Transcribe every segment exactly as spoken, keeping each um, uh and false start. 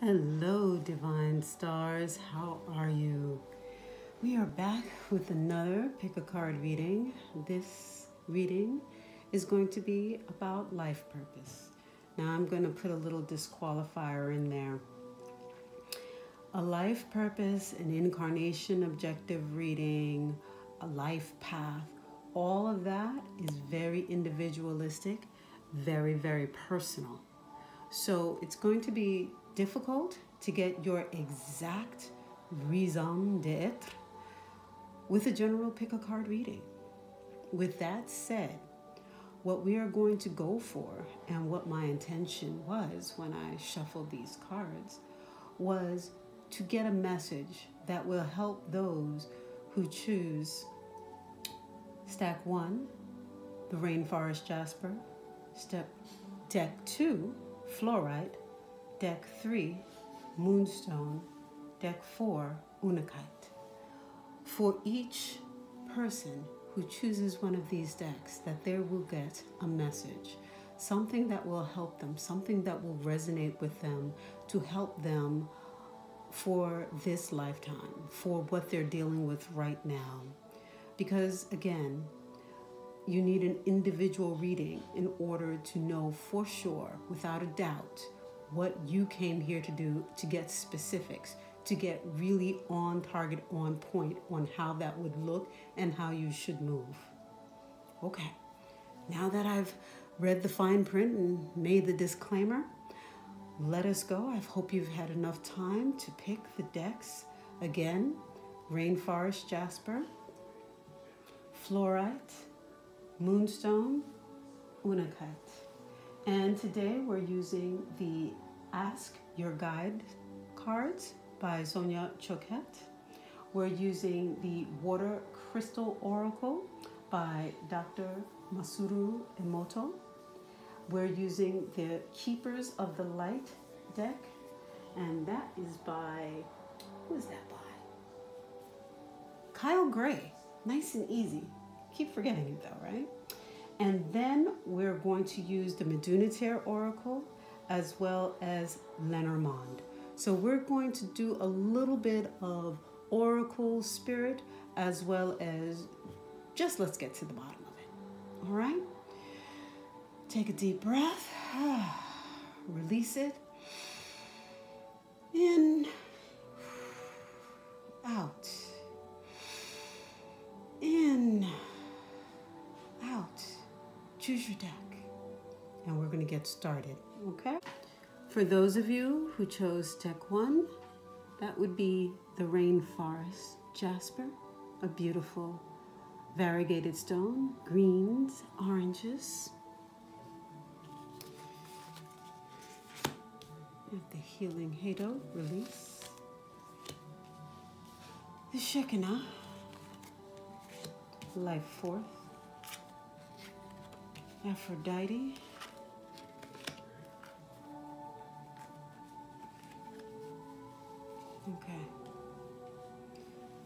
Hello, Divine Stars. How are you? We are back with another Pick a Card reading. This reading is going to be about life purpose. Now, I'm going to put a little disqualifier in there. A life purpose, an incarnation objective reading, a life path, all of that is very individualistic, very, very personal. So it's going to be difficult to get your exact raison d'être with a general pick a card reading. With that said, what we are going to go for and what my intention was when I shuffled these cards was to get a message that will help those who choose stack one, the Rainforest Jasper, step deck two, Flourite, deck three, Moonstone, deck four, Unakite. For each person who chooses one of these decks, that they will get a message, something that will help them, something that will resonate with them to help them for this lifetime, for what they're dealing with right now. Because again, you need an individual reading in order to know for sure, without a doubt, what you came here to do, to get specifics, to get really on target, on point, on how that would look and how you should move. Okay, now that I've read the fine print and made the disclaimer, let us go. I hope you've had enough time to pick the decks. Again, Rainforest Jasper, Flourite, Moonstone, Unakite. And today we're using the Ask Your Guide cards by Sonia Choquette. We're using the Water Crystal Oracle by Doctor Masaru Emoto. We're using the Keepers of the Light deck, and that is by, who is that by? Kyle Gray. Nice and easy. Keep forgetting it though, right? And then we're going to use the Metu Neter oracle as well as Lenormand. So we're going to do a little bit of oracle spirit as well as just let's get to the bottom of it. All right? Take a deep breath. Release it. In. Out. In. Out. Choose your deck, and we're going to get started, okay? For those of you who chose deck one, that would be the Rainforest Jasper, a beautiful variegated stone, greens, oranges. And the healing Hedo, release. The Shekinah, life forth. Aphrodite, okay.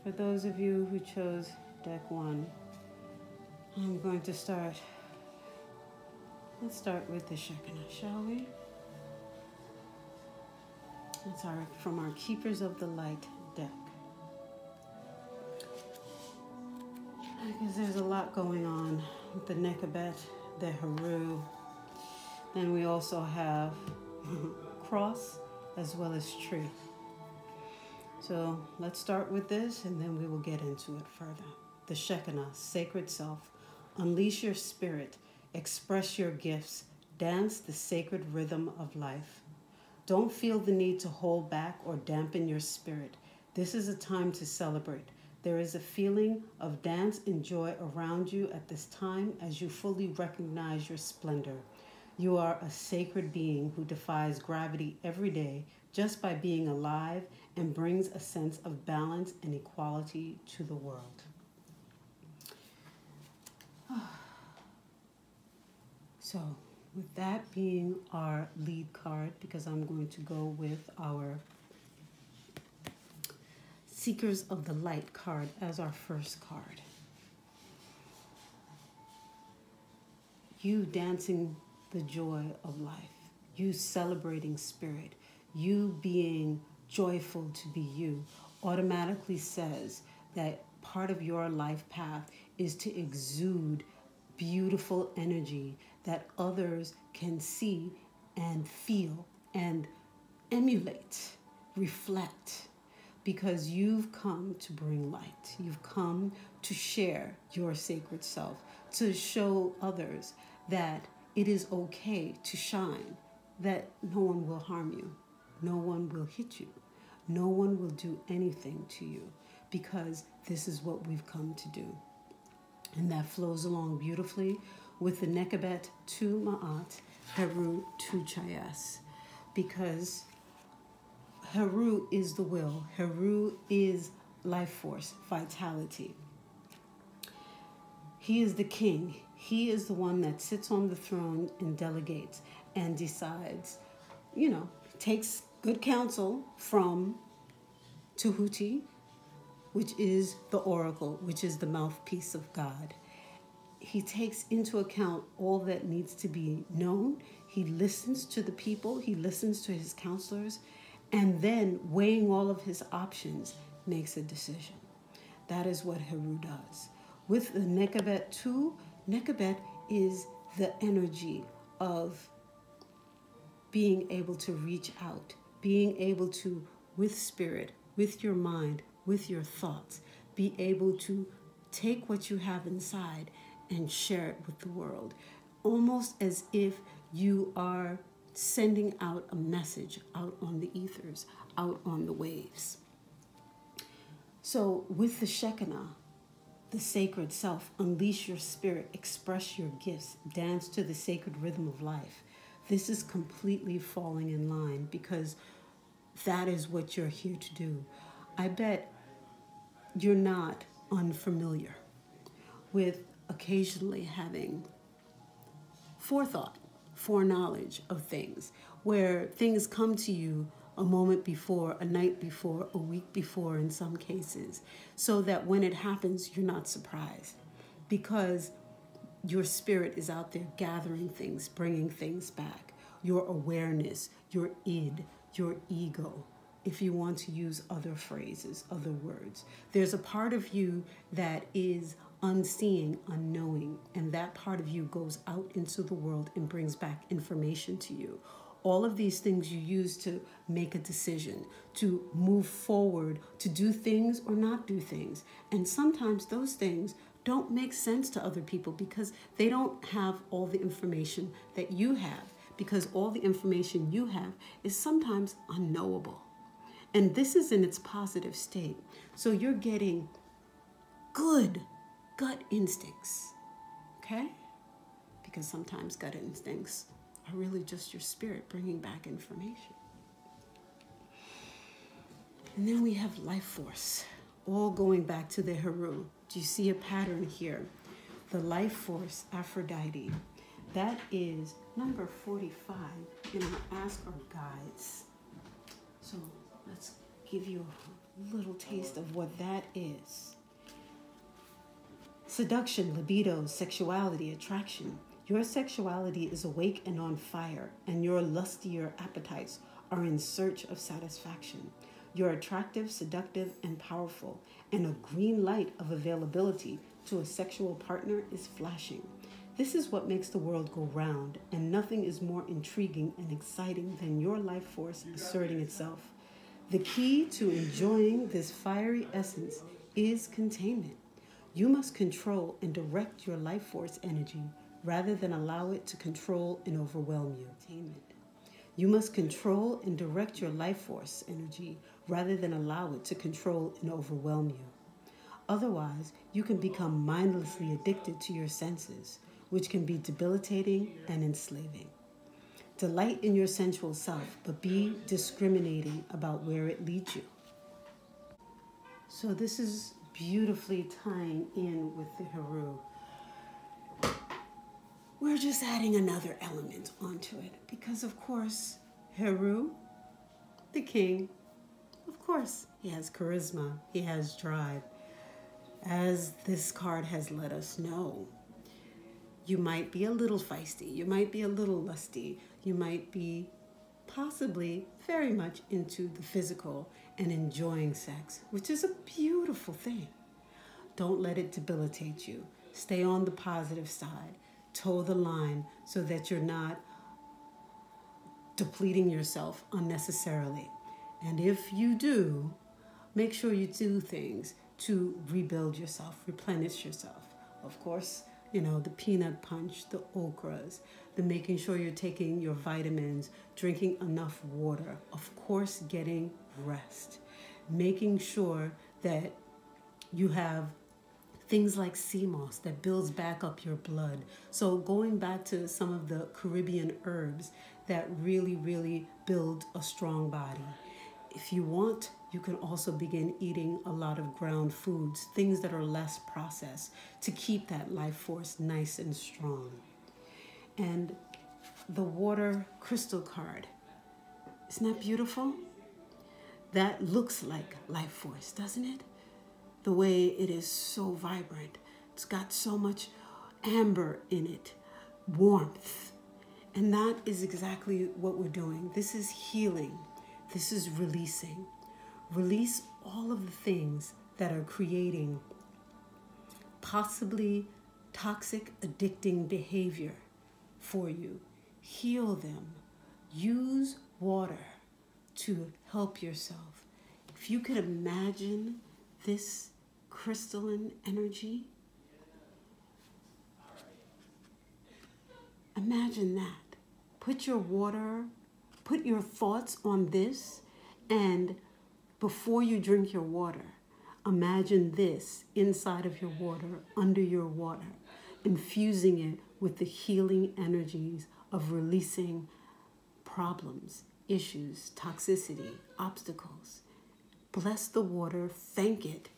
For those of you who chose deck one, I'm going to start, let's start with the Shekinah, shall we? That's our, from our Keepers of the Light deck. Because there's a lot going on with the Nekhbet, the Heru. Then we also have cross as well as tree. So let's start with this and then we will get into it further. The Shekinah, sacred self. Unleash your spirit, express your gifts, dance the sacred rhythm of life. Don't feel the need to hold back or dampen your spirit. This is a time to celebrate. There is a feeling of dance and joy around you at this time as you fully recognize your splendor. You are a sacred being who defies gravity every day just by being alive and brings a sense of balance and equality to the world. So, with that being our lead card, because I'm going to go with our Seekers of the Light card as our first card. You dancing the joy of life, you celebrating spirit, you being joyful to be you automatically says that part of your life path is to exude beautiful energy that others can see and feel and emulate, reflect, because you've come to bring light. You've come to share your sacred self, to show others that it is okay to shine, that no one will harm you, no one will hit you, no one will do anything to you, because this is what we've come to do. And that flows along beautifully with the Nekhbet to Ma'at, Heru to Chayas, because Heru is the will. Heru is life force, vitality. He is the king. He is the one that sits on the throne and delegates and decides, you know, takes good counsel from Tehuti, which is the oracle, which is the mouthpiece of God. He takes into account all that needs to be known. He listens to the people. He listens to his counselors. And then, weighing all of his options, makes a decision. That is what Heru does. With the Nekhbet too, Nekhbet is the energy of being able to reach out, being able to, with spirit, with your mind, with your thoughts, be able to take what you have inside and share it with the world. Almost as if you are sending out a message out on the ethers, out on the waves. So with the Shekinah, the sacred self, unleash your spirit, express your gifts, dance to the sacred rhythm of life. This is completely falling in line because that is what you're here to do. I bet you're not unfamiliar with occasionally having forethought, foreknowledge of things, where things come to you a moment before, a night before, a week before in some cases, so that when it happens, you're not surprised because your spirit is out there gathering things, bringing things back, your awareness, your id, your ego, if you want to use other phrases, other words. There's a part of you that is unseeing, unknowing, and that part of you goes out into the world and brings back information to you. All of these things you use to make a decision, to move forward, to do things or not do things. And sometimes those things don't make sense to other people because they don't have all the information that you have, because all the information you have is sometimes unknowable. And this is in its positive state. So you're getting good gut instincts, okay? Because sometimes gut instincts are really just your spirit bringing back information. And then we have life force, all going back to the Heru. Do you see a pattern here? The life force, Aphrodite, that is number forty-five in our Ask Our Guides. So let's give you a little taste of what that is. Seduction, libido, sexuality, attraction. Your sexuality is awake and on fire, and your lustier appetites are in search of satisfaction. You're attractive, seductive, and powerful, and a green light of availability to a sexual partner is flashing. This is what makes the world go round, and nothing is more intriguing and exciting than your life force asserting itself. The key to enjoying this fiery essence is containment. You must control and direct your life force energy rather than allow it to control and overwhelm you. Containment. You must control and direct your life force energy rather than allow it to control and overwhelm you. Otherwise, you can become mindlessly addicted to your senses, which can be debilitating and enslaving. Delight in your sensual self, but be discriminating about where it leads you. So this is beautifully tying in with the Heru. We're just adding another element onto it because, of course, Heru, the king, of course, he has charisma, he has drive. As this card has let us know, you might be a little feisty, you might be a little lusty, you might be possibly very much into the physical and enjoying sex, which is a beautiful thing. Don't let it debilitate you. Stay on the positive side. Toe the line so that you're not depleting yourself unnecessarily. And if you do, make sure you do things to rebuild yourself, replenish yourself. Of course, you know, the peanut punch, the okras, the making sure you're taking your vitamins, drinking enough water, of course, getting rest, making sure that you have things like sea moss that builds back up your blood. So going back to some of the Caribbean herbs that really, really build a strong body. If you want, you can also begin eating a lot of ground foods, things that are less processed to keep that life force nice and strong. And the water crystal card, isn't that beautiful? That looks like life force, doesn't it? The way it is so vibrant. It's got so much amber in it, warmth. And that is exactly what we're doing. This is healing. This is releasing. Release all of the things that are creating possibly toxic, addicting behavior for you. Heal them. Use water to help yourself. If you could imagine this crystalline energy, imagine that. Put your water, put your thoughts on this, and before you drink your water, imagine this inside of your water, under your water, infusing it with the healing energies of releasing problems, issues, toxicity, obstacles. Bless the water, thank it,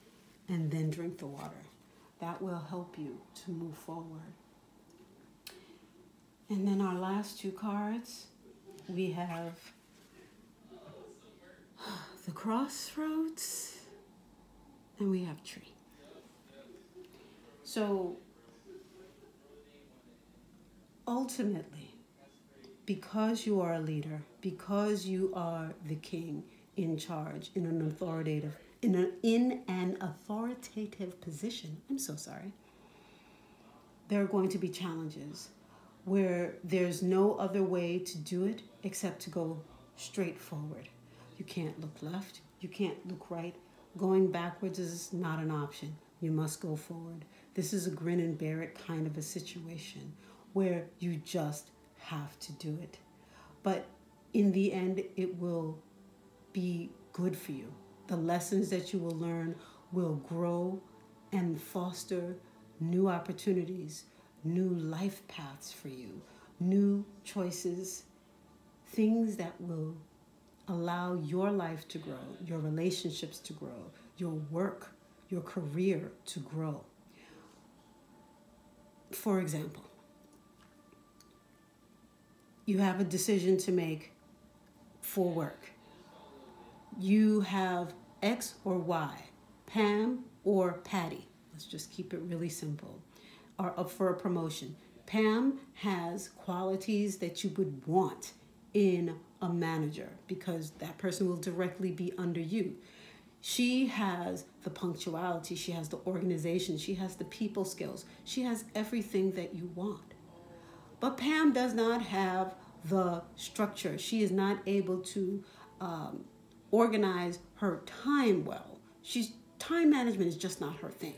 and then drink the water. That will help you to move forward. And then our last two cards, we have the crossroads and we have tree. So ultimately, because you are a leader, because you are the king, in charge, in an authoritative, in an, in an authoritative position, I'm so sorry, there are going to be challenges where there's no other way to do it except to go straight forward. You can't look left, you can't look right. Going backwards is not an option. You must go forward. This is a grin and bear it kind of a situation where you just have to do it. But in the end, it will be good for you. The lessons that you will learn will grow and foster new opportunities, new life paths for you, new choices, things that will allow your life to grow, your relationships to grow, your work, your career to grow. For example, you have a decision to make for work. You have X or Y, Pam or Patty, let's just keep it really simple, are up for a promotion. Pam has qualities that you would want in a manager because that person will directly be under you. She has the punctuality, she has the organization, she has the people skills, she has everything that you want. But Pam does not have the structure. She is not able to um, organize her time well. She's, time management is just not her thing.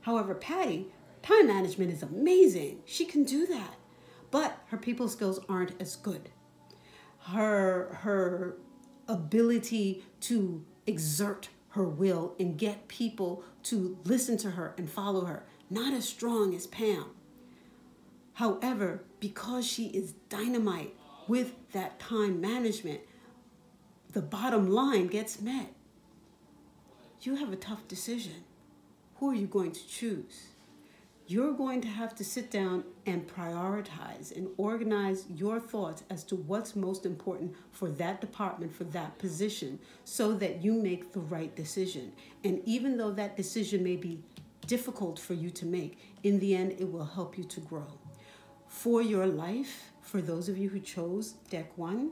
However, Patty, time management is amazing. She can do that, but her people skills aren't as good. Her, her ability to exert her will and get people to listen to her and follow her, not as strong as Pam. However, because she is dynamite with that time management, the bottom line gets met. You have a tough decision. Who are you going to choose? You're going to have to sit down and prioritize and organize your thoughts as to what's most important for that department, for that position, so that you make the right decision. And even though that decision may be difficult for you to make, in the end, it will help you to grow. For your life, for those of you who chose deck one,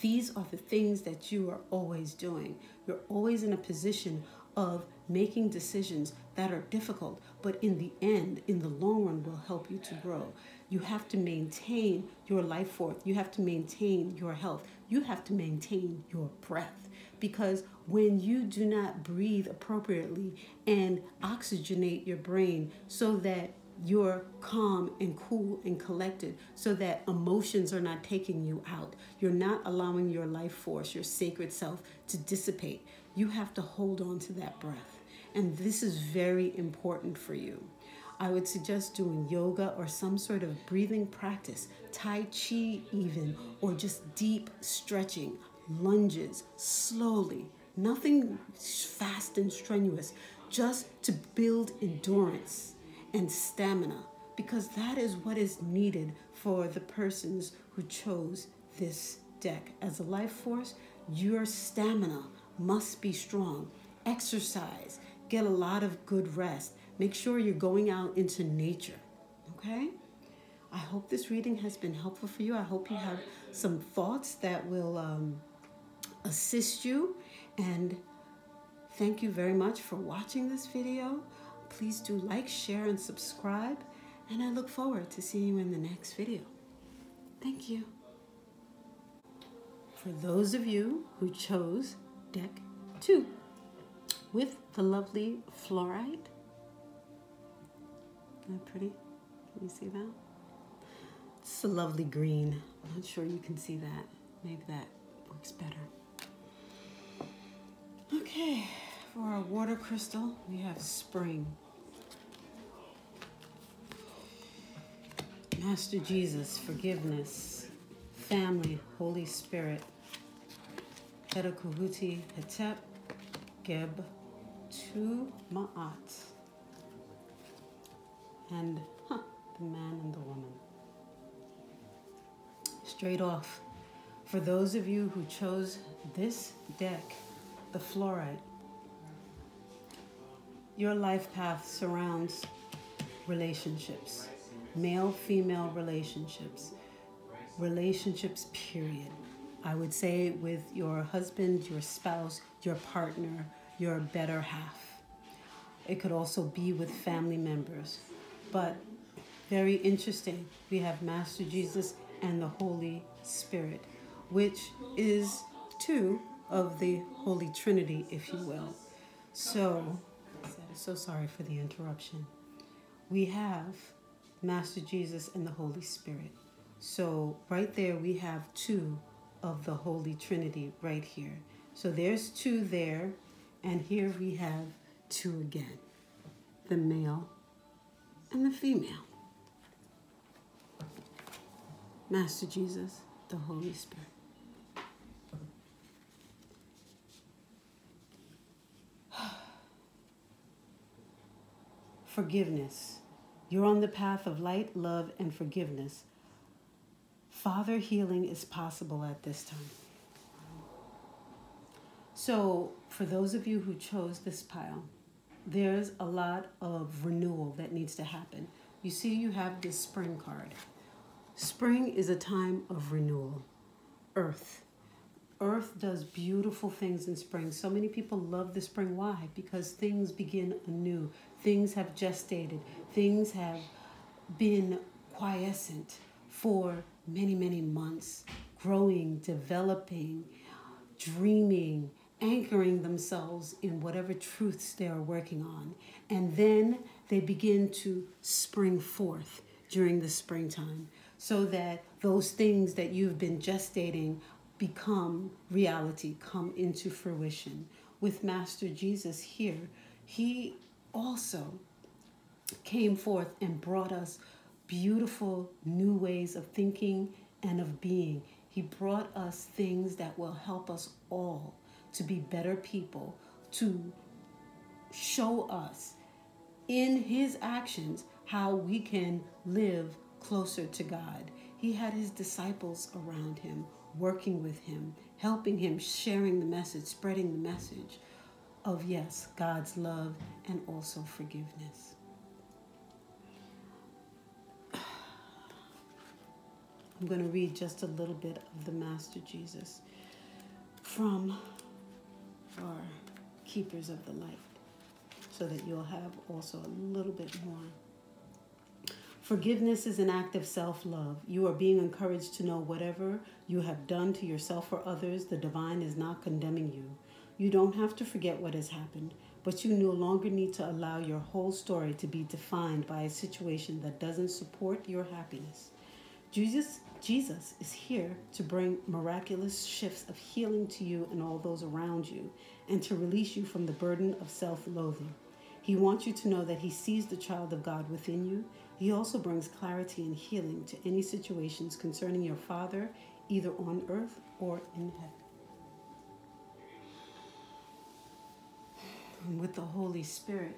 These are the things that you are always doing. You're always in a position of making decisions that are difficult, but in the end, in the long run, will help you to grow. You have to maintain your life force. You have to maintain your health. You have to maintain your breath, because when you do not breathe appropriately and oxygenate your brain so that you're calm and cool and collected, so that emotions are not taking you out, you're not allowing your life force, your sacred self, to dissipate. You have to hold on to that breath. And this is very important for you. I would suggest doing yoga or some sort of breathing practice, Tai Chi even, or just deep stretching, lunges, slowly, nothing fast and strenuous, just to build endurance and stamina, because that is what is needed for the persons who chose this deck. As a life force, your stamina must be strong. Exercise, get a lot of good rest. Make sure you're going out into nature, okay? I hope this reading has been helpful for you. I hope you have some thoughts that will um, assist you. And thank you very much for watching this video. Please do like, share, and subscribe. And I look forward to seeing you in the next video. Thank you. For those of you who chose deck two with the lovely Flourite. Isn't that pretty? Can you see that? It's a lovely green. I'm not sure you can see that. Maybe that works better. Okay. For our water crystal, we have spring. Master Jesus, forgiveness, family, Holy Spirit, Heru Khuti Hetep, Geb to Ma'at, and huh, the man and the woman. Straight off, for those of you who chose this deck, the Flourite, your life path surrounds relationships, male-female relationships, relationships, period. I would say with your husband, your spouse, your partner, your better half. It could also be with family members. But very interesting, we have Master Jesus and the Holy Spirit, which is two of the Holy Trinity, if you will. So, so sorry for the interruption. We have Master Jesus and the Holy Spirit. So right there we have two of the Holy Trinity right here. So there's two there, and here we have two again. The male and the female. Master Jesus, the Holy Spirit. Forgiveness. You're on the path of light, love, and forgiveness. Father, healing is possible at this time. So for those of you who chose this pile, there's a lot of renewal that needs to happen. You see, you have this spring card. Spring is a time of renewal. Earth. Earth does beautiful things in spring. So many people love the spring. Why? Because things begin anew. Things have gestated. Things have been quiescent for many, many months, growing, developing, dreaming, anchoring themselves in whatever truths they are working on. And then they begin to spring forth during the springtime, so that those things that you've been gestating become reality, come into fruition. With Master Jesus here, he also came forth and brought us beautiful new ways of thinking and of being. He brought us things that will help us all to be better people, to show us in his actions how we can live closer to God. He had his disciples around him, working with him, helping him, sharing the message, spreading the message of, yes, God's love and also forgiveness. I'm going to read just a little bit of the Master Jesus from our Keepers of the Light so that you'll have also a little bit more. Forgiveness is an act of self-love. You are being encouraged to know whatever you have done to yourself or others, the divine is not condemning you. You don't have to forget what has happened, but you no longer need to allow your whole story to be defined by a situation that doesn't support your happiness. Jesus, Jesus is here to bring miraculous shifts of healing to you and all those around you, and to release you from the burden of self-loathing. He wants you to know that he sees the child of God within you. He also brings clarity and healing to any situations concerning your father, either on earth or in heaven. And with the Holy Spirit,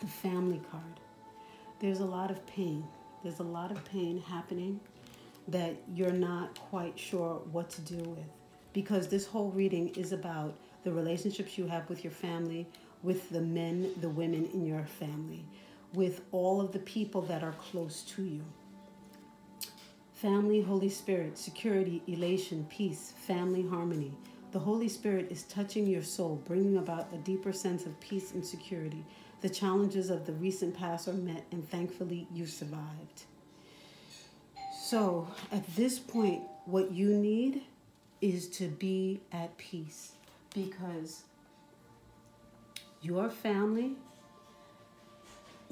the family card. There's a lot of pain. There's a lot of pain happening that you're not quite sure what to do with, because this whole reading is about the relationships you have with your family, with the men, the women in your family, with all of the people that are close to you. Family, Holy Spirit, security, elation, peace, family harmony. The Holy Spirit is touching your soul, bringing about a deeper sense of peace and security. The challenges of the recent past are met, and thankfully you survived. So at this point, what you need is to be at peace, because your family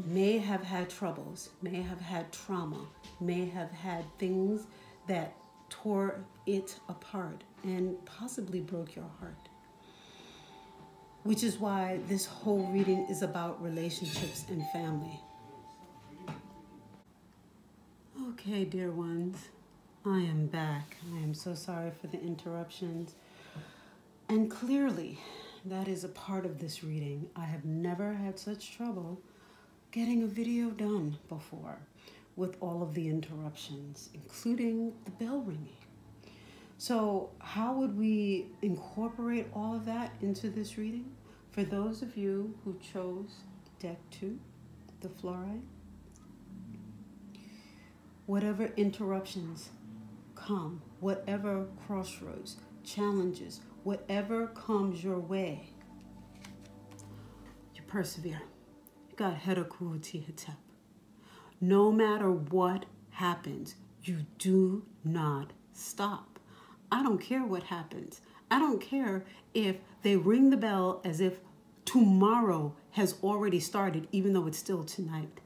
may have had troubles, may have had trauma, may have had things that tore it apart and possibly broke your heart. Which is why this whole reading is about relationships and family. Okay, dear ones, I am back. I am so sorry for the interruptions. And clearly, that is a part of this reading. I have never had such trouble getting a video done before with all of the interruptions, including the bell ringing. So how would we incorporate all of that into this reading? For those of you who chose deck two, the Flourite, whatever interruptions come, whatever crossroads, challenges, whatever comes your way, you persevere. You got Heru Khuti Hetep. No matter what happens, you do not stop. I don't care what happens. I don't care if they ring the bell as if tomorrow has already started, even though it's still tonight.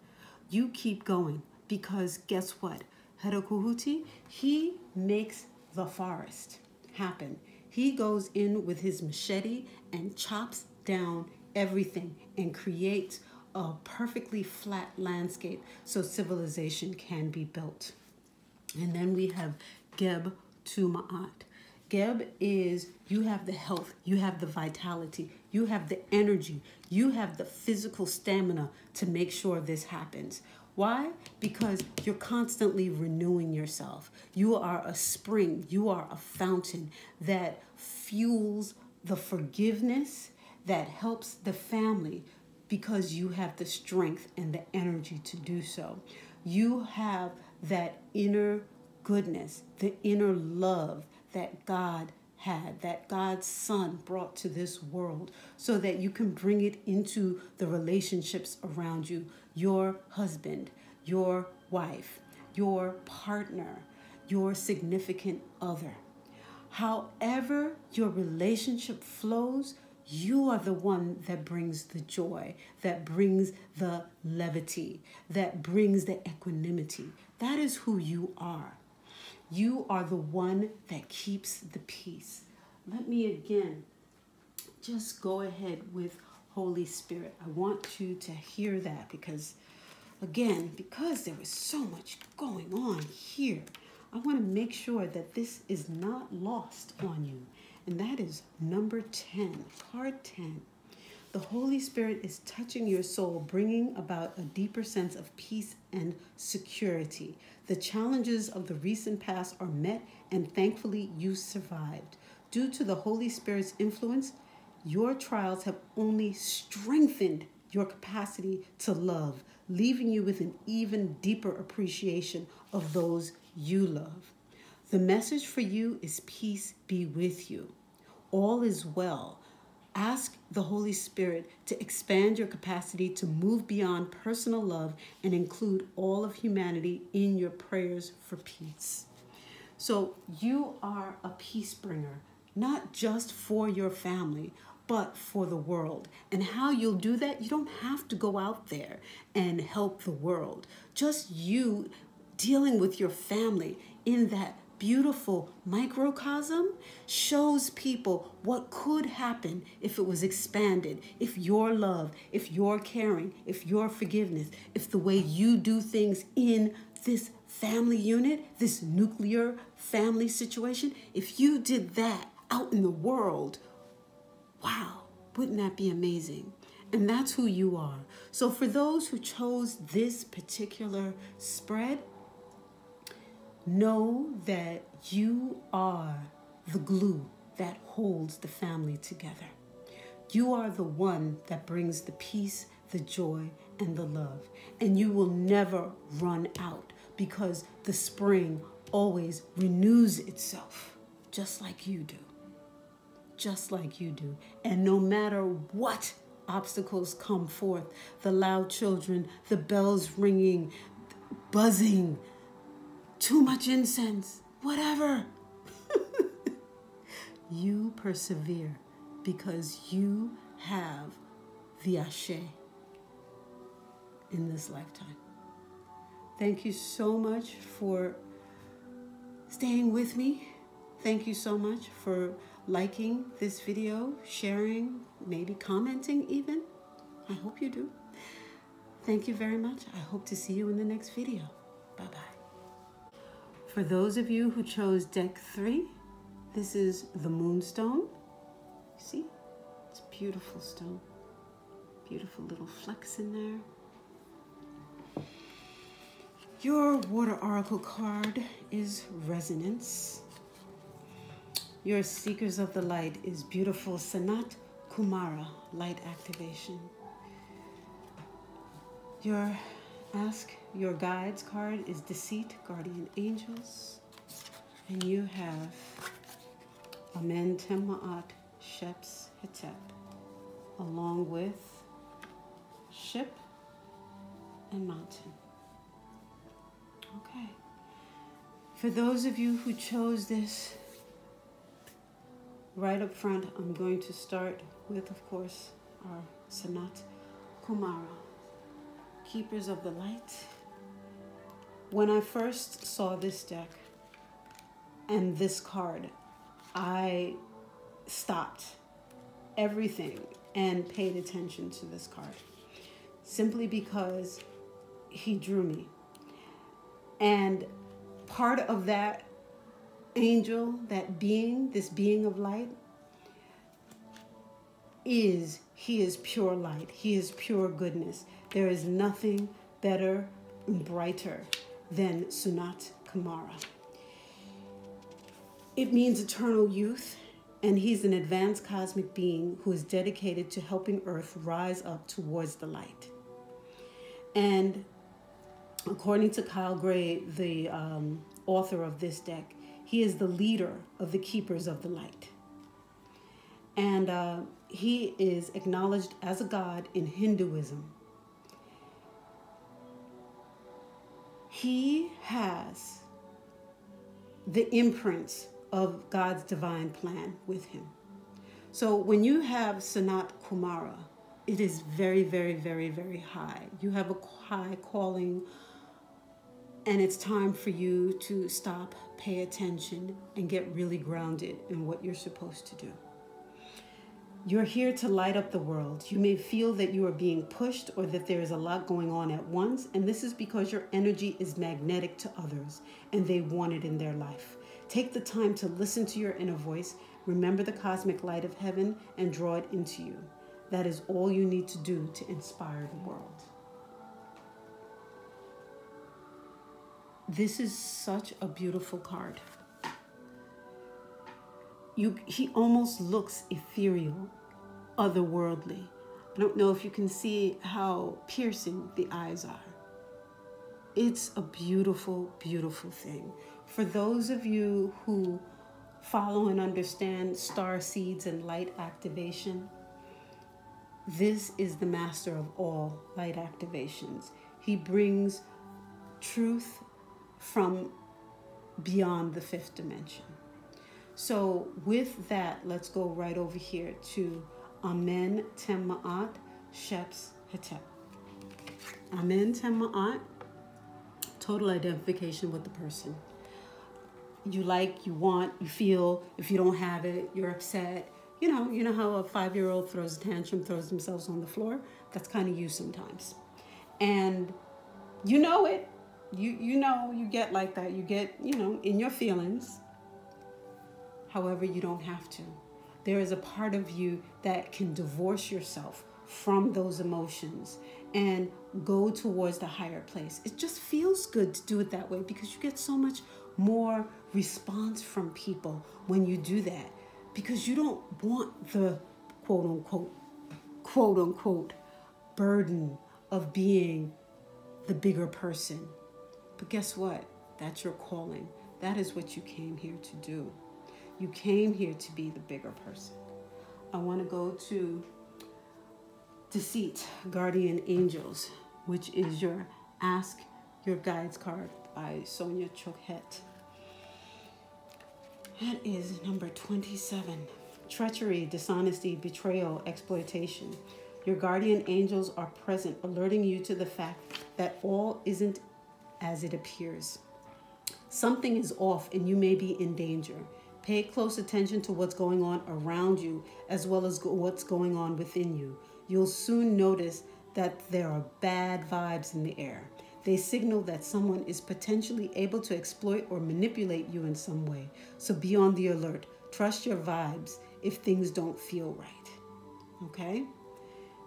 You keep going, because guess what? Heru Khuti, he makes the forest happen. He goes in with his machete and chops down everything and creates a perfectly flat landscape so civilization can be built. And then we have Geb to Ma'at. Geb is, you have the health, you have the vitality, you have the energy, you have the physical stamina to make sure this happens. Why? Because you're constantly renewing yourself. You are a spring, you are a fountain that fuels the forgiveness, that helps the family, because you have the strength and the energy to do so. You have that inner goodness, the inner love that God had, that God's Son brought to this world, so that you can bring it into the relationships around you, your husband, your wife, your partner, your significant other. However your relationship flows, you are the one that brings the joy, that brings the levity, that brings the equanimity. That is who you are. You are the one that keeps the peace. Let me again just go ahead with Holy Spirit. I want you to hear that, because again, because there was so much going on here, I want to make sure that this is not lost on you. And that is number ten, card ten. The Holy Spirit is touching your soul, bringing about a deeper sense of peace and security. The challenges of the recent past are met, and thankfully you survived. Due to the Holy Spirit's influence, your trials have only strengthened your capacity to love, leaving you with an even deeper appreciation of those you love. The message for you is peace be with you. All is well. Ask the Holy Spirit to expand your capacity to move beyond personal love and include all of humanity in your prayers for peace. So you are a peace bringer, not just for your family, but for the world. And how you'll do that, you don't have to go out there and help the world. Just you dealing with your family in that beautiful microcosm shows people what could happen if it was expanded, if your love, if your caring, if your forgiveness, if the way you do things in this family unit, this nuclear family situation, if you did that out in the world, wow, wouldn't that be amazing? And that's who you are. So for those who chose this particular spread, know that you are the glue that holds the family together. You are the one that brings the peace, the joy, and the love. And you will never run out because the spring always renews itself, just like you do. Just like you do. And no matter what obstacles come forth, the loud children, the bells ringing, buzzing, too much incense, whatever. You persevere because you have the Ashe in this lifetime. Thank you so much for staying with me. Thank you so much for liking this video, sharing, maybe commenting even. I hope you do. Thank you very much. I hope to see you in the next video. Bye-bye. For those of you who chose deck three, this is the Moonstone. See, it's a beautiful stone. Beautiful little flecks in there. Your water oracle card is Resonance. Your Seekers of the Light is beautiful Sanat Kumara, Light Activation. Your Ask Your Guides card is Deceit, Guardian Angels. And you have Amen Tem, Ma'at, Sheps Hetep, along with Ship and Mountain. Okay. For those of you who chose this, right up front, I'm going to start with, of course, our Sanat Kumara, Keepers of the Light. When I first saw this deck and this card, I stopped everything and paid attention to this card simply because he drew me. And part of that angel, that being, this being of light, is, he is pure light. He is pure goodness. There is nothing better and brighter than Sanat Kumara. It means eternal youth, and he's an advanced cosmic being who is dedicated to helping Earth rise up towards the light. And according to Kyle Gray, the um, author of this deck, he is the leader of the Keepers of the Light. And uh, he is acknowledged as a god in Hinduism. He has the imprints of God's divine plan with him. So when you have Sanat Kumara, it is very, very, very, very high. You have a high calling, and it's time for you to stop, pay attention, and get really grounded in what you're supposed to do. You're here to light up the world. You may feel that you are being pushed or that there is a lot going on at once, and this is because your energy is magnetic to others and they want it in their life. Take the time to listen to your inner voice, remember the cosmic light of heaven, and draw it into you. That is all you need to do to inspire the world. This is such a beautiful card. You, he almost looks ethereal, otherworldly. I don't know if you can see how piercing the eyes are. It's a beautiful, beautiful thing. For those of you who follow and understand star seeds and light activation, this is the master of all light activations. He brings truth from beyond the fifth dimension. So with that, let's go right over here to Amen Tem Ma'at, Sheps Hetep. Amen Tem Ma'at, total identification with the person. You like, you want, you feel. If you don't have it, you're upset. You know, you know how a five-year-old throws a tantrum, throws themselves on the floor? That's kind of you sometimes. And you know it. You, you know, you get like that. You get, you know, in your feelings. However, you don't have to. There is a part of you that can divorce yourself from those emotions and go towards the higher place. It just feels good to do it that way because you get so much more response from people when you do that, because you don't want the quote unquote, quote unquote burden of being the bigger person. But guess what? That's your calling. That is what you came here to do. You came here to be the bigger person. I want to go to Deceit, Guardian Angels, which is your Ask Your Guides card by Sonia Choquette. That is number twenty-seven. Treachery, dishonesty, betrayal, exploitation. Your guardian angels are present, alerting you to the fact that all isn't as it appears. Something is off and you may be in danger. Pay close attention to what's going on around you as well as go what's going on within you. You'll soon notice that there are bad vibes in the air. They signal that someone is potentially able to exploit or manipulate you in some way. So be on the alert. Trust your vibes if things don't feel right. Okay?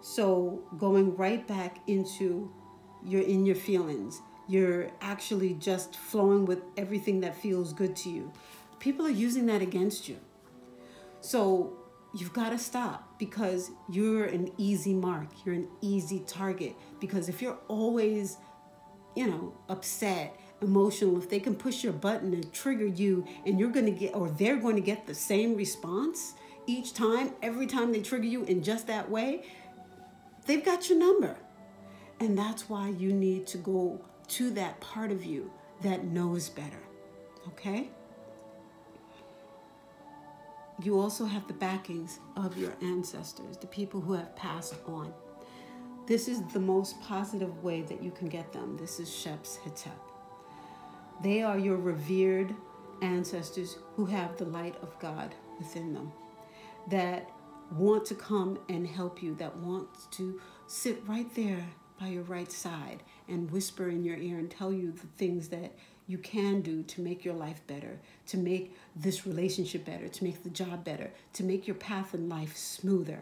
So going right back into you're in your feelings. You're actually just flowing with everything that feels good to you. People are using that against you. So you've got to stop, because you're an easy mark. You're an easy target, because if you're always, you know, upset, emotional, if they can push your button and trigger you, and you're going to get, or they're going to get the same response each time, every time they trigger you in just that way, they've got your number. And that's why you need to go to that part of you that knows better. Okay? You also have the backings of your ancestors, the people who have passed on. This is the most positive way that you can get them. This is Sheps Hetep. They are your revered ancestors who have the light of God within them, that want to come and help you, that want to sit right there by your right side and whisper in your ear and tell you the things that you can do to make your life better, to make this relationship better, to make the job better, to make your path in life smoother.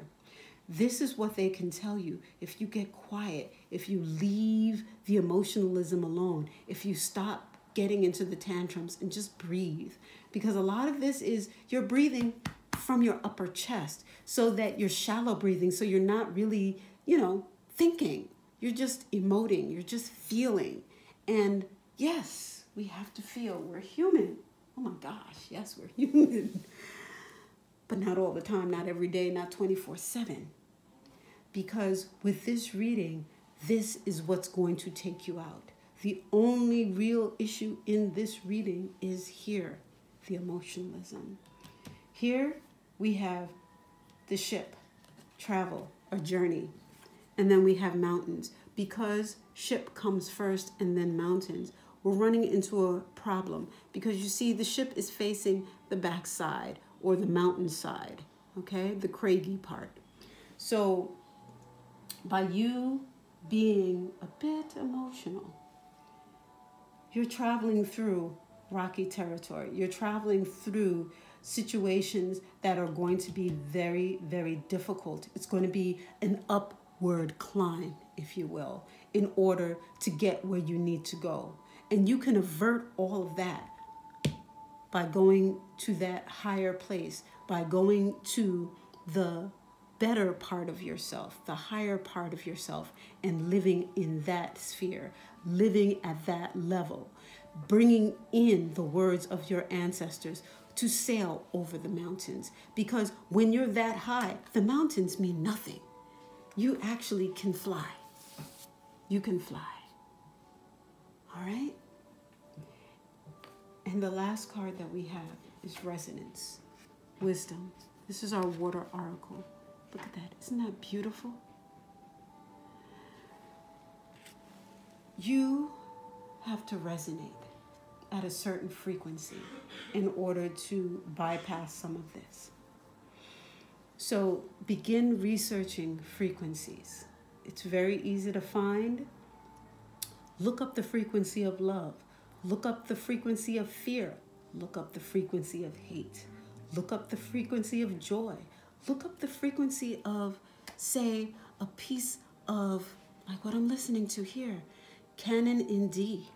This is what they can tell you if you get quiet, if you leave the emotionalism alone, if you stop getting into the tantrums and just breathe. Because a lot of this is you're breathing from your upper chest, so that you're shallow breathing, so you're not really, you know, thinking. You're just emoting, you're just feeling. And yes, we have to feel. We're human. Oh my gosh, yes, we're human. But not all the time, not every day, not twenty-four seven. Because with this reading, this is what's going to take you out. The only real issue in this reading is here, the emotionalism. Here we have the ship, travel, or journey, and then we have mountains. Because ship comes first and then mountains, we're running into a problem, because you see the ship is facing the backside or the mountainside, okay? The craggy part. So by you being a bit emotional, you're traveling through rocky territory. You're traveling through situations that are going to be very, very difficult. It's going to be an upward climb, if you will, in order to get where you need to go. And you can avert all of that by going to that higher place, by going to the better part of yourself, the higher part of yourself, and living in that sphere, living at that level, bringing in the words of your ancestors to sail over the mountains. Because when you're that high, the mountains mean nothing. You actually can fly. You can fly. All right? And the last card that we have is Resonance, Wisdom. This is our water oracle. Look at that. Isn't that beautiful? You have to resonate at a certain frequency in order to bypass some of this. So begin researching frequencies. It's very easy to find. Look up the frequency of love. Look up the frequency of fear. Look up the frequency of hate. Look up the frequency of joy. Look up the frequency of, say, a piece of, like what I'm listening to here, Canon in D.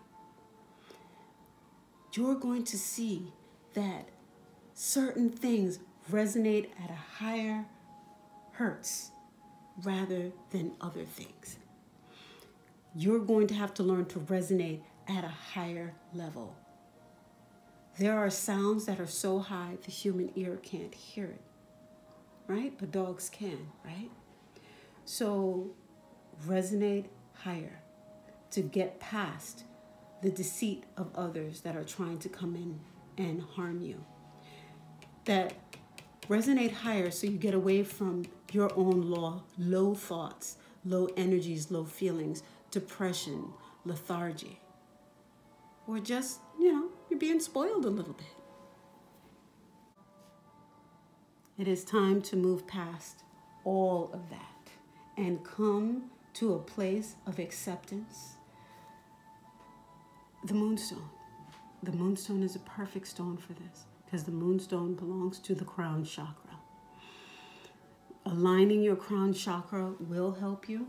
You're going to see that certain things resonate at a higher hertz rather than other things. You're going to have to learn to resonate at a higher level. There are sounds that are so high the human ear can't hear it, right? But dogs can, right? So resonate higher to get past the deceit of others that are trying to come in and harm you. That resonate higher so you get away from your own law, low thoughts, low energies, low feelings, depression, lethargy, or just, you know, you're being spoiled a little bit. It is time to move past all of that and come to a place of acceptance. The moonstone. The moonstone is a perfect stone for this because the moonstone belongs to the crown chakra. Aligning your crown chakra will help you.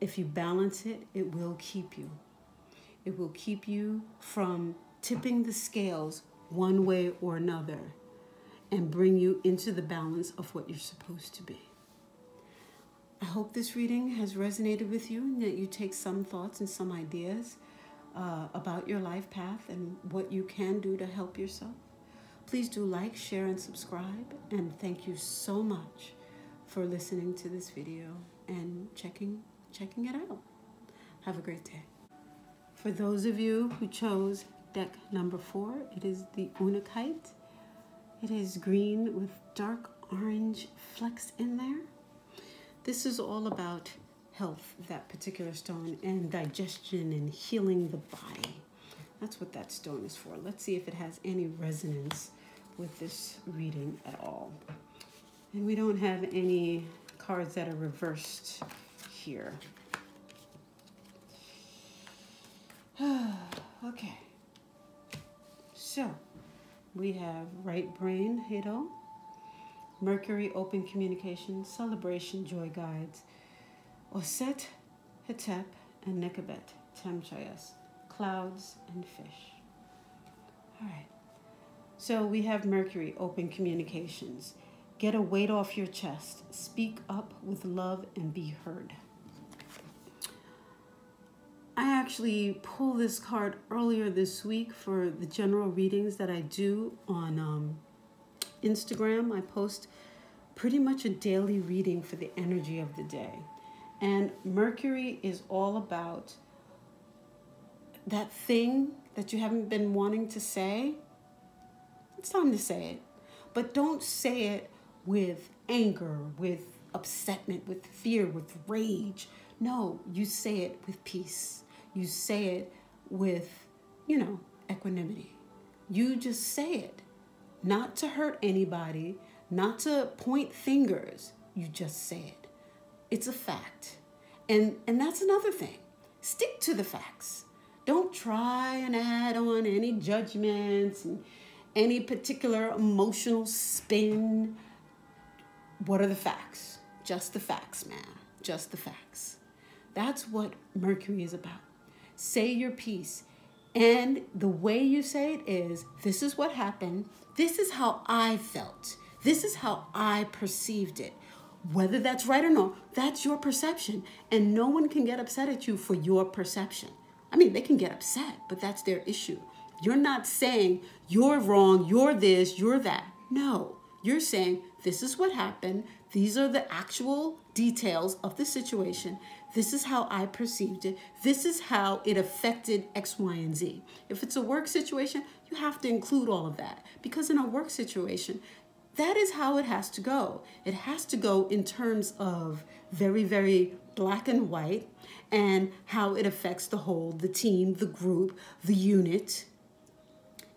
If you balance it, it will keep you. It will keep you from tipping the scales one way or another and bring you into the balance of what you're supposed to be. I hope this reading has resonated with you and that you take some thoughts and some ideas Uh, about your life path and what you can do to help yourself. Please do like, share, and subscribe. And thank you so much for listening to this video and checking, checking it out. Have a great day. For those of you who chose deck number four, it is the Unakite. It is green with dark orange flecks in there. This is all about health, that particular stone, and digestion and healing the body. That's what that stone is for. Let's see if it has any resonance with this reading at all. And we don't have any cards that are reversed here. Okay. So, we have right brain, Hedo, Mercury, open communication, celebration, joy guides, Auset Hetep and Nekhbet Tem Khayas, clouds and fish. All right. So we have Mercury, open communications. Get a weight off your chest. Speak up with love and be heard. I actually pulled this card earlier this week for the general readings that I do on um, Instagram. I post pretty much a daily reading for the energy of the day. And Mercury is all about that thing that you haven't been wanting to say. It's time to say it. But don't say it with anger, with upsetment, with fear, with rage. No, you say it with peace. You say it with, you know, equanimity. You just say it, not to hurt anybody, not to point fingers. You just say it. It's a fact. And, and that's another thing. Stick to the facts. Don't try and add on any judgments and any particular emotional spin. What are the facts? Just the facts, man. Just the facts. That's what Mercury is about. Say your piece. And the way you say it is, this is what happened. This is how I felt. This is how I perceived it. Whether that's right or not, that's your perception. And no one can get upset at you for your perception. I mean, they can get upset, but that's their issue. You're not saying you're wrong, you're this, you're that. No, you're saying this is what happened. These are the actual details of the situation. This is how I perceived it. This is how it affected X, Y, and Z. If it's a work situation, you have to include all of that, because in a work situation, that is how it has to go. It has to go in terms of very, very black and white, and how it affects the whole, the team, the group, the unit.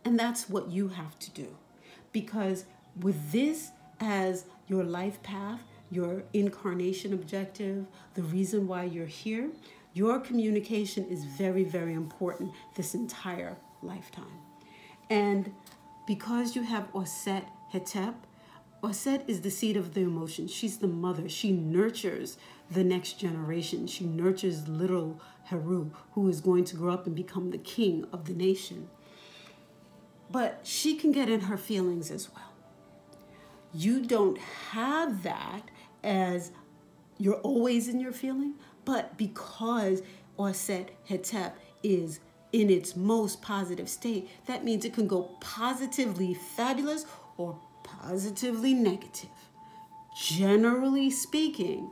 And that's what you have to do. Because with this as your life path, your incarnation objective, the reason why you're here, your communication is very, very important this entire lifetime. And because you have Auset Hetep, Auset is the seed of the emotion. She's the mother. She nurtures the next generation. She nurtures little Heru, who is going to grow up and become the king of the nation. But she can get in her feelings as well. You don't have that as you're always in your feeling, but because Auset Hetep is in its most positive state, that means it can go positively fabulous or positively negative. Generally speaking,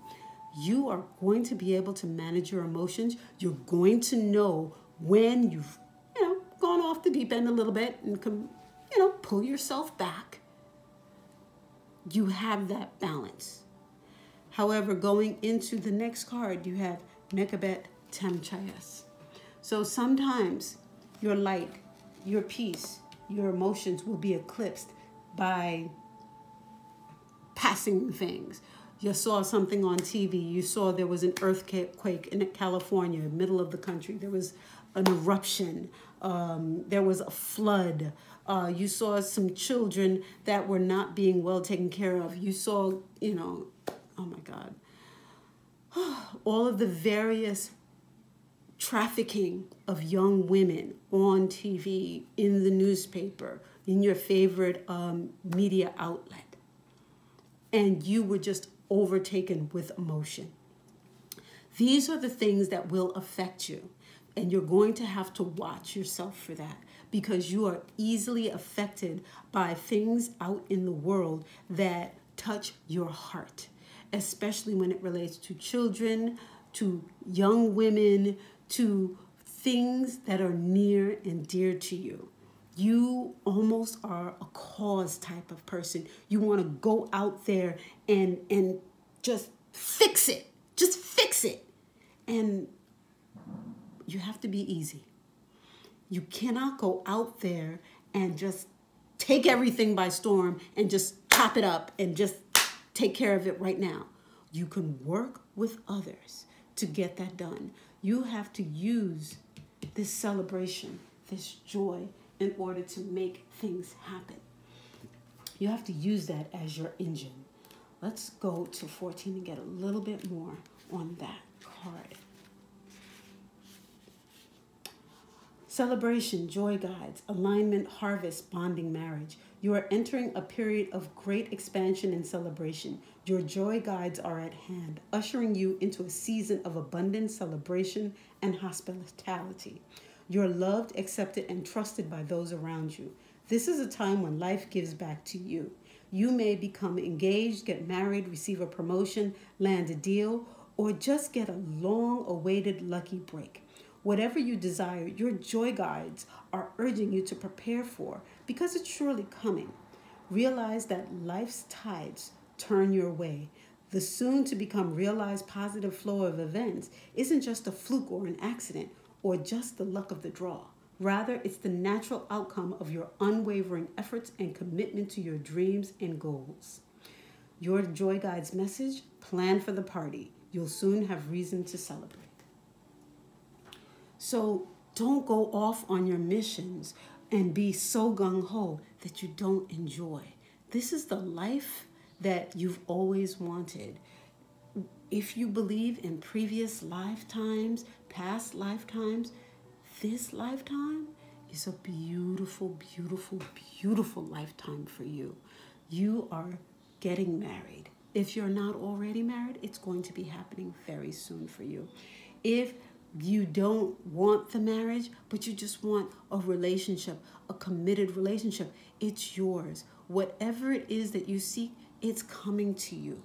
you are going to be able to manage your emotions. You're going to know when you've, you know, gone off the deep end a little bit and can, you know, pull yourself back. You have that balance. However, going into the next card, you have Nekhbet Tem Khayas. So sometimes your light, your peace, your emotions will be eclipsed by passing things. You saw something on T V. You saw there was an earthquake in California, middle of the country. There was an eruption. Um, there was a flood. Uh, you saw some children that were not being well taken care of. You saw, you know, oh my God, all of the various trafficking of young women on T V, in the newspaper, in your favorite um, media outlet. And you were just overtaken with emotion. These are the things that will affect you. And you're going to have to watch yourself for that, because you are easily affected by things out in the world that touch your heart, especially when it relates to children, to young women, to things that are near and dear to you. You almost are a cause type of person. You want to go out there and, and just fix it. Just fix it. And you have to be easy. You cannot go out there and just take everything by storm and just top it up and just take care of it right now. You can work with others to get that done. You have to use this celebration, this joy, in order to make things happen. You have to use that as your engine. Let's go to fourteen and get a little bit more on that card. Celebration, joy guides, alignment, harvest, bonding, marriage. You are entering a period of great expansion and celebration. Your joy guides are at hand, ushering you into a season of abundant celebration and hospitality. You're loved, accepted, and trusted by those around you. This is a time when life gives back to you. You may become engaged, get married, receive a promotion, land a deal, or just get a long-awaited lucky break. Whatever you desire, your joy guides are urging you to prepare for, because it's surely coming. Realize that life's tides turn your way. The soon-to-become realized positive flow of events isn't just a fluke or an accident or just the luck of the draw. Rather, it's the natural outcome of your unwavering efforts and commitment to your dreams and goals. Your joy guide's message, plan for the party. You'll soon have reason to celebrate. So don't go off on your missions and be so gung-ho that you don't enjoy. This is the life that you've always wanted. If you believe in previous lifetimes, past lifetimes, this lifetime is a beautiful, beautiful, beautiful lifetime for you. You are getting married. If you're not already married, it's going to be happening very soon for you. If you don't want the marriage, but you just want a relationship, a committed relationship, it's yours. Whatever it is that you seek, it's coming to you.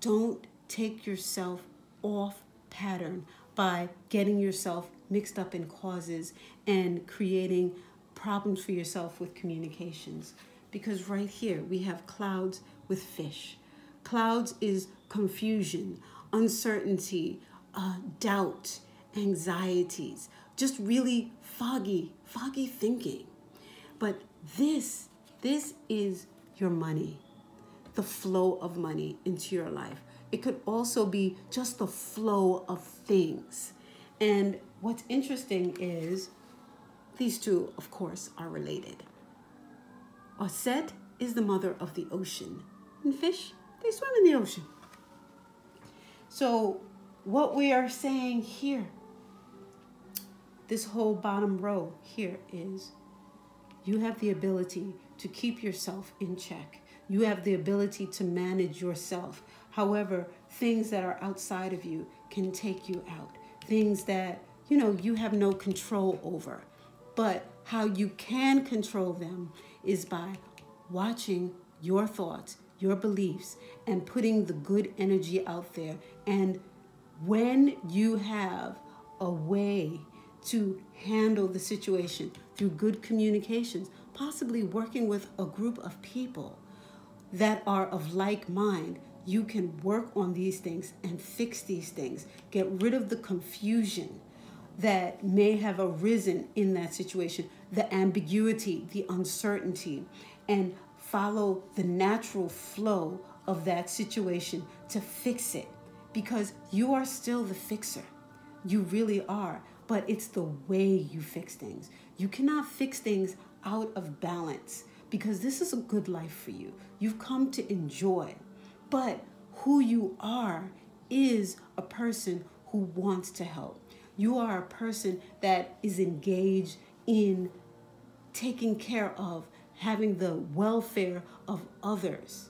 Don't take yourself off pattern by getting yourself mixed up in causes and creating problems for yourself with communications. Because right here we have clouds with fish. Clouds is confusion, uncertainty, uh, doubt, anxieties, just really foggy, foggy thinking. But this, this is your money, the flow of money into your life. It could also be just the flow of things. And what's interesting is these two, of course, are related. Auset is the mother of the ocean. And fish, they swim in the ocean. So what we are saying here, this whole bottom row here, is you have the ability to keep yourself in check. You have the ability to manage yourself. However, things that are outside of you can take you out. Things that, you know, you have no control over. But how you can control them is by watching your thoughts, your beliefs, and putting the good energy out there. And when you have a way to handle the situation through good communications, possibly working with a group of people that are of like mind, you can work on these things and fix these things. Get rid of the confusion that may have arisen in that situation, the ambiguity, the uncertainty, and follow the natural flow of that situation to fix it, because you are still the fixer. You really are, but it's the way you fix things. You cannot fix things out of balance, because this is a good life for you. You've come to enjoy, but who you are is a person who wants to help. You are a person that is engaged in taking care of, having the welfare of others,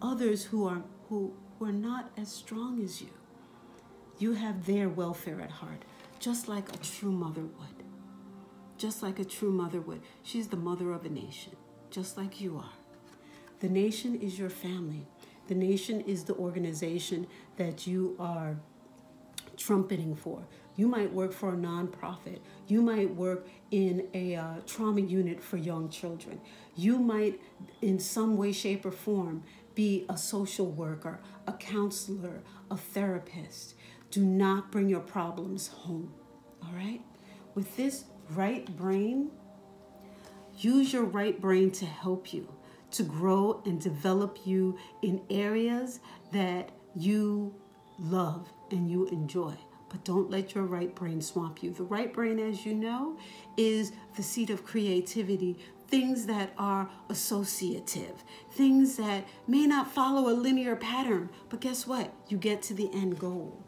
others who are, who, who are not as strong as you. You have their welfare at heart, just like a true mother would. Just like a true mother would. She's the mother of a nation, just like you are. The nation is your family. The nation is the organization that you are trumpeting for. You might work for a nonprofit. You might work in a uh, trauma unit for young children. You might, in some way, shape, or form, be a social worker, a counselor, a therapist. Do not bring your problems home, all right? With this right brain, use your right brain to help you, to grow and develop you in areas that you love and you enjoy. But don't let your right brain swamp you. The right brain, as you know, is the seat of creativity, things that are associative, things that may not follow a linear pattern, but guess what? You get to the end goal.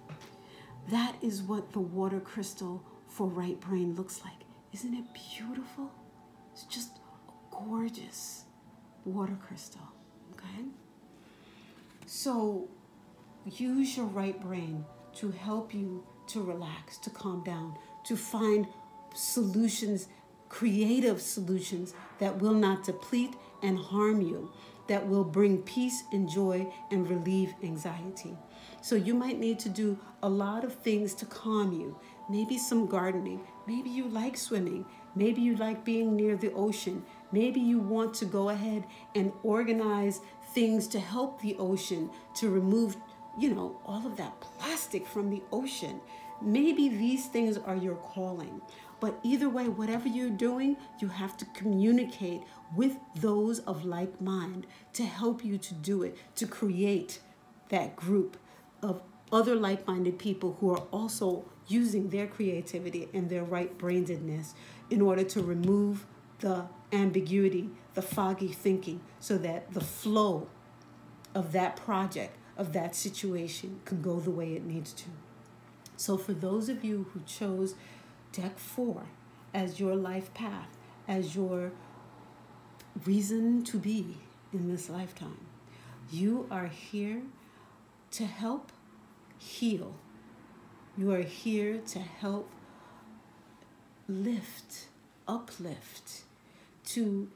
That is what the water crystal for right brain looks like. Isn't it beautiful? It's just a gorgeous water crystal, okay? So use your right brain to help you to relax, to calm down, to find solutions, creative solutions that will not deplete and harm you, that will bring peace and joy and relieve anxiety. So you might need to do a lot of things to calm you. Maybe some gardening. Maybe you like swimming. Maybe you like being near the ocean. Maybe you want to go ahead and organize things to help the ocean, to remove, you know, all of that plastic from the ocean. Maybe these things are your calling. But either way, whatever you're doing, you have to communicate with those of like mind to help you to do it, to create that group of other like-minded people who are also using their creativity and their right-brainedness in order to remove the ambiguity, the foggy thinking, so that the flow of that project, of that situation, could go the way it needs to. So for those of you who chose deck four as your life path, as your reason to be in this lifetime, You are here to help heal. You are here to help lift, uplift, to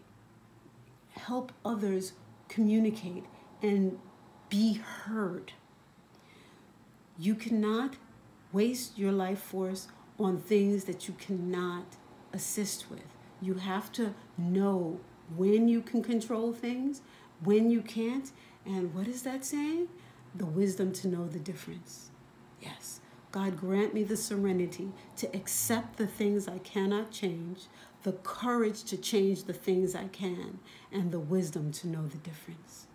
help others communicate and be heard. You cannot waste your life force on things that you cannot assist with. You have to know when you can control things, when you can't, and what is that saying? The wisdom to know the difference. Yes. God, grant me the serenity to accept the things I cannot change, the courage to change the things I can, and the wisdom to know the difference.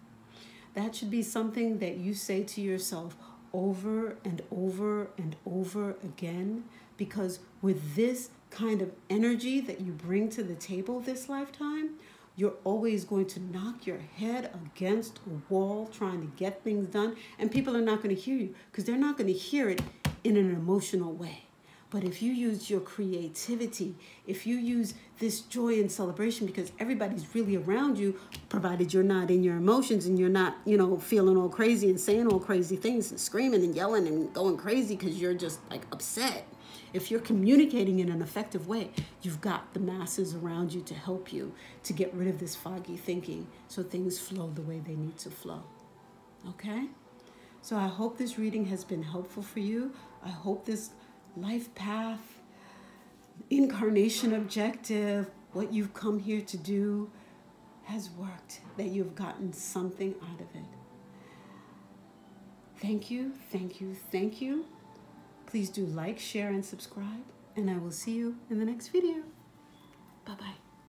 That should be something that you say to yourself over and over and over again, because with this kind of energy that you bring to the table this lifetime, you're always going to knock your head against a wall trying to get things done, and people are not going to hear you because they're not going to hear it in an emotional way. But if you use your creativity, if you use this joy and celebration, because everybody's really around you, provided you're not in your emotions and you're not, you know, feeling all crazy and saying all crazy things and screaming and yelling and going crazy because you're just like upset. If you're communicating in an effective way, you've got the masses around you to help you to get rid of this foggy thinking so things flow the way they need to flow. Okay? So I hope this reading has been helpful for you. I hope this life path, incarnation objective, what you've come here to do has worked, that you've gotten something out of it. Thank you, thank you, thank you. Please do like, share, and subscribe, and I will see you in the next video. Bye-bye.